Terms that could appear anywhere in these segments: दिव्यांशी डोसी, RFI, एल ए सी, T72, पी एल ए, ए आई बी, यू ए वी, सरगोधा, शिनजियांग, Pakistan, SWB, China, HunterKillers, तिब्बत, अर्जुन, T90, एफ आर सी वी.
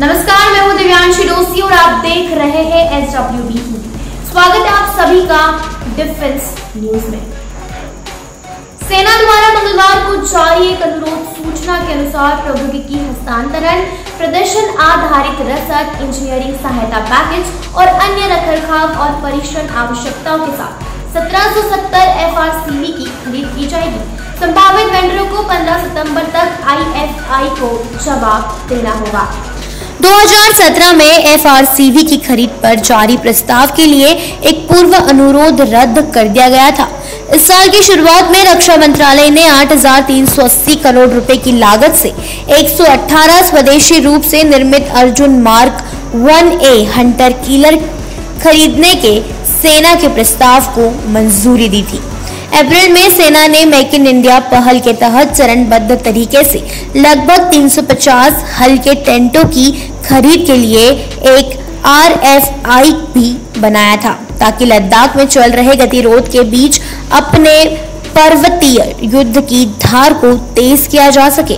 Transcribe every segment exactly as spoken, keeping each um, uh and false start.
नमस्कार, मैं हूं दिव्यांशी डोसी और आप देख रहे हैं एस डब्ल्यू बी। स्वागत है आप सभी का डिफेंस न्यूज में। सेना द्वारा मंगलवार को जारी एक अनुरोध सूचना के अनुसार प्रौद्योगिकी हस्तांतरण, प्रदर्शन आधारित रसद, इंजीनियरिंग सहायता पैकेज और अन्य रखरखाव और परीक्षण आवश्यकताओं के साथ सत्रह सौ सत्तर एफ आर सी वी की खरीद की जाएगी। संभावित वेंडरों को पंद्रह सितंबर तक आई एफ आई को जवाब देना होगा। दो हज़ार सत्रह में एफ आर सी वी की खरीद पर जारी प्रस्ताव के लिए एक पूर्व अनुरोध रद्द कर दिया गया था। इस साल की शुरुआत में रक्षा मंत्रालय ने आठ हज़ार तीन सौ अस्सी करोड़ रुपए की लागत से एक सौ अठारह स्वदेशी रूप से निर्मित अर्जुन mark one A hunter killer खरीदने के सेना के प्रस्ताव को मंजूरी दी थी। अप्रैल में सेना ने मेक इन इंडिया पहल के तहत चरणबद्ध तरीके से लगभग तीन सौ पचास हल्के टेंटों की खरीद के लिए एक आर एफ आई भी बनाया था, ताकि लद्दाख में चल रहे गतिरोध के बीच अपने पर्वतीय युद्ध की धार को तेज किया जा सके।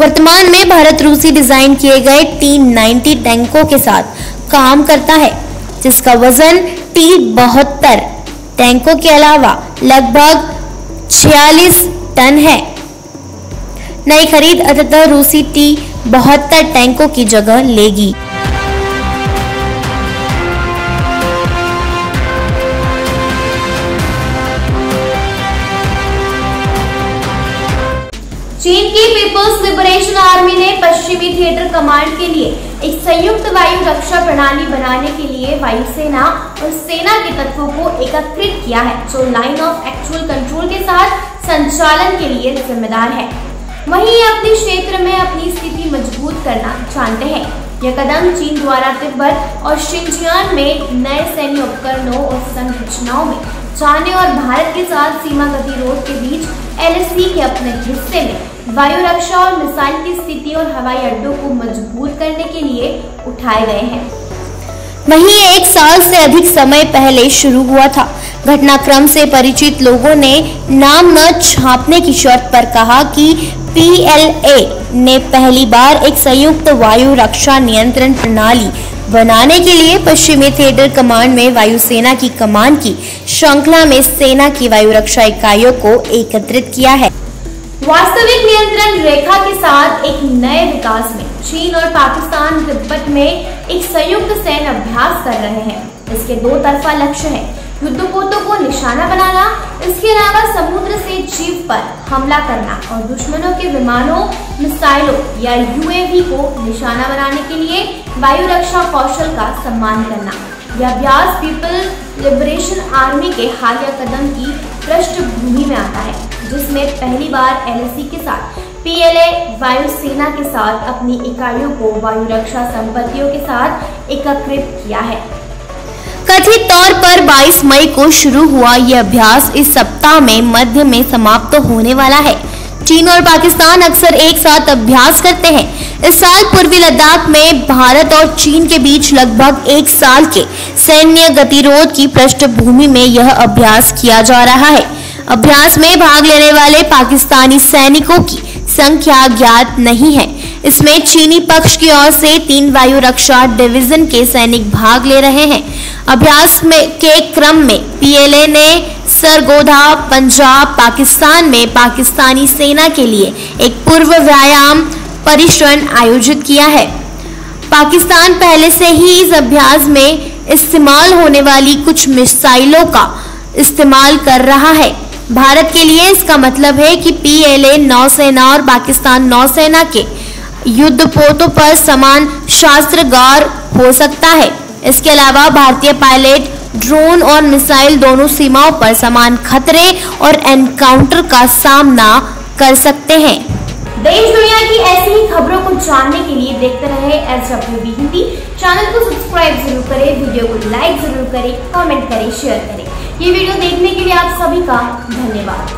वर्तमान में भारत रूसी डिजाइन किए गए टी नब्बे टैंकों के साथ काम करता है, जिसका वजन टी बहत्तर टैंकों के अलावा लगभग छियालीस टन है। नई खरीद अंततः रूसी टी बहत्तर टैंकों की जगह लेगी। चीन की पीपल्स लिबरेशन आर्मी ने पश्चिमी थिएटर कमांड के लिए एक संयुक्त वायु रक्षा प्रणाली बनाने के लिए वायुसेना और सेना के तत्वों को एकत्रित किया है, जो लाइन ऑफ एक्चुअल कंट्रोल के साथ संचालन के लिए जिम्मेदार है। वहीं ये अपने क्षेत्र में अपनी स्थिति मजबूत करना जानते हैं। यह कदम चीन द्वारा तिब्बत और शिनजियांग में नए सैन्य उपकरणों और संरचनाओं में जाने और भारत के साथ सीमा गतिरोध के बीच एल ए सी के अपने हिस्से में वायु रक्षा और मिसाइल की स्थिति और हवाई अड्डों को मजबूत करने के लिए उठाए गए हैं। वहीं ये एक साल से अधिक समय पहले शुरू हुआ था। घटनाक्रम से परिचित लोगों ने नाम न छापने की शर्त पर कहा कि पी एल ए ने पहली बार एक संयुक्त वायु रक्षा नियंत्रण प्रणाली बनाने के लिए पश्चिमी थिएटर कमांड में वायुसेना की कमांड की श्रृंखला में सेना की वायु रक्षा इकाइयों को एकत्रित किया है। वास्तविक नियंत्रण रेखा के साथ एक नए विकास में चीन और पाकिस्तान तिब्बत में एक संयुक्त सैन्य अभ्यास कर रहे हैं। इसके दो तरफा लक्ष्य है, युद्धपोतों को निशाना बनाना, इसके अलावा समुद्र से जीव पर हमला करना और दुश्मनों के विमानों, मिसाइलों या यू ए वी को निशाना बनाने के लिए वायु रक्षा कौशल का सम्मान करना। यह अभ्यास पीपल लिबरेशन आर्मी के हालिया कदम की पृष्ठभूमि में आता है, जिसमें पहली बार एल ए सी के साथ पी एल ए वायुसेना के साथ अपनी इकाइयों को वायु रक्षा संपत्तियों के साथ एकीकृत किया है। कथित तौर पर बाईस मई को शुरू हुआ यह अभ्यास इस सप्ताह में मध्य में समाप्त होने वाला है। चीन और पाकिस्तान अक्सर एक साथ अभ्यास करते हैं। इस साल पूर्वी लद्दाख में भारत और चीन के बीच लगभग एक साल के सैन्य गतिरोध की पृष्ठभूमि में यह अभ्यास किया जा रहा है। अभ्यास में भाग लेने वाले पाकिस्तानी सैनिकों की संख्या ज्ञात नहीं है। इसमें चीनी पक्ष की ओर से तीन वायु रक्षा डिवीजन के सैनिक भाग ले रहे हैं। अभ्यास में के क्रम में पी एल ए ने सरगोधा, पंजाब, पाकिस्तान में पाकिस्तानी सेना के लिए एक पूर्व व्यायाम परिश्रम आयोजित किया है। पाकिस्तान पहले से ही इस अभ्यास में इस्तेमाल होने वाली कुछ मिसाइलों का इस्तेमाल कर रहा है। भारत के लिए इसका मतलब है कि पी एल ए नौसेना और पाकिस्तान नौसेना के युद्धपोतों पर समान शस्त्रास्त्र हो सकता है। इसके अलावा भारतीय पायलट, ड्रोन और मिसाइल दोनों सीमाओं पर समान खतरे और एनकाउंटर का सामना कर सकते हैं। देश दुनिया की ऐसी ही खबरों को जानने के लिए देखते रहे S W B Hindi. Channel को सब्सक्राइब जरूर करें, वीडियो को लाइक जरूर करें, कमेंट करें, शेयर करें। ये वीडियो देखने के लिए आप सभी का धन्यवाद।